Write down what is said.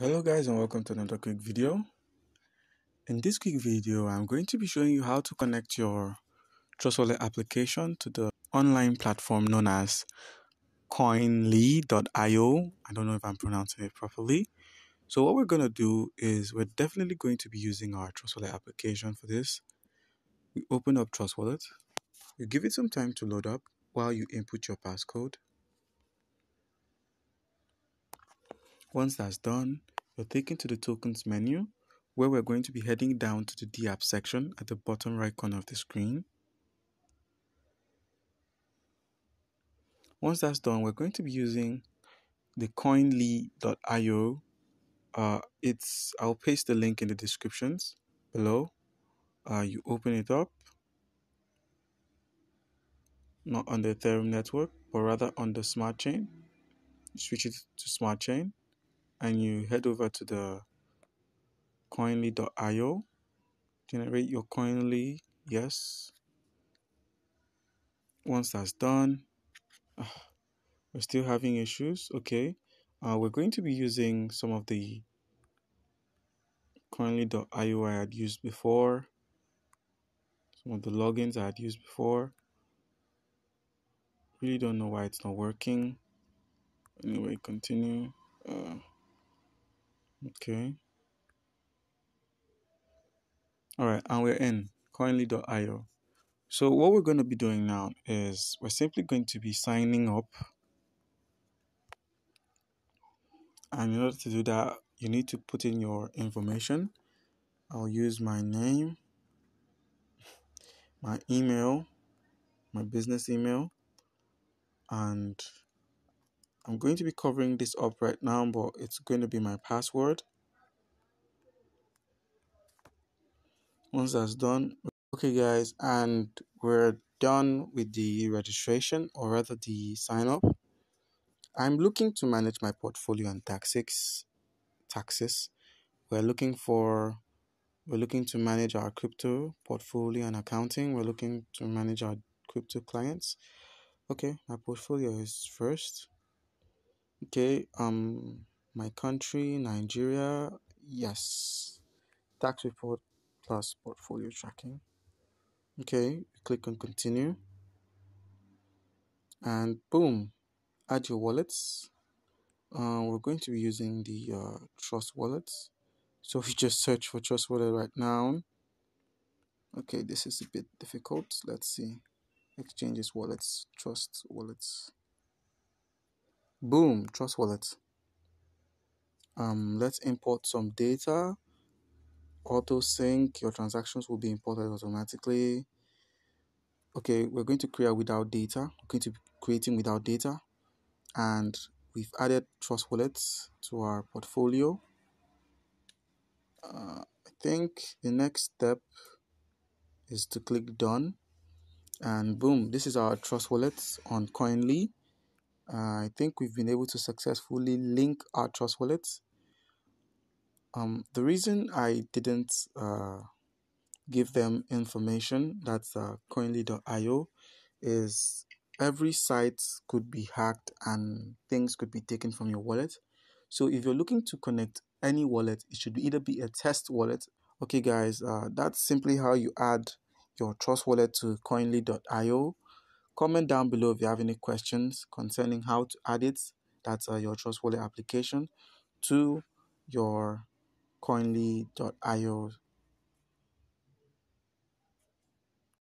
Hello guys, and welcome to another quick video. In this quick video, I'm going to be showing you how to connect your Trust Wallet application to the online platform known as Koinly.io. I don't know if I'm pronouncing it properly. So what we're going to do is we're definitely going to be using our Trust Wallet application for this. We open up Trust Wallet. You give it some time to load up while you input your passcode. Once that's done, you're taken to the tokens menu, where we're going to be heading down to the dApp section at the bottom right corner of the screen. Once that's done, we're going to be using the Koinly.io. I'll paste the link in the descriptions below. You open it up, not on the Ethereum network, but rather on the smart chain. Switch it to smart chain. And you head over to the Koinly.io, generate your Koinly, yes. Once that's done, we're still having issues, okay. We're going to be using some of the Koinly.io I had used before, some of the logins I had used before. Really don't know why it's not working. Anyway, continue. Okay. All right, and we're in Koinly.io. So what we're going to be doing now is we're simply going to be signing up. And in order to do that, you need to put in your information. I'll use my name, my email, my business email, and I'm going to be covering this up right now, but it's going to be my password. Once that's done, okay guys, and we're done with the registration, or rather the sign up. I'm looking to manage my portfolio and taxes. We're looking to manage our crypto portfolio and accounting. We're looking to manage our crypto clients. Okay, my portfolio is first. Okay, my country, Nigeria, yes. Tax report plus portfolio tracking. Okay, click on continue. And boom, add your wallets. We're going to be using the Trust Wallet. So if you just search for Trust Wallet right now. Okay, this is a bit difficult. Let's see. Exchanges, wallets, Trust Wallets. Boom, Trust Wallet. Let's import some data. Auto sync, your transactions will be imported automatically. Okay, we're going to create without data. We're going to be creating without data. And we've added Trust Wallet to our portfolio. I think the next step is to click done. And boom, this is our Trust Wallet on Koinly. I think we've been able to successfully link our Trust Wallet. The reason I didn't give them information, that's Koinly.io, is every site could be hacked and things could be taken from your wallet. So if you're looking to connect any wallet, it should either be a test wallet. Okay guys, that's simply how you add your Trust Wallet to Koinly.io. Comment down below if you have any questions concerning how to add it, that's your Trust Wallet application, to your Koinly.io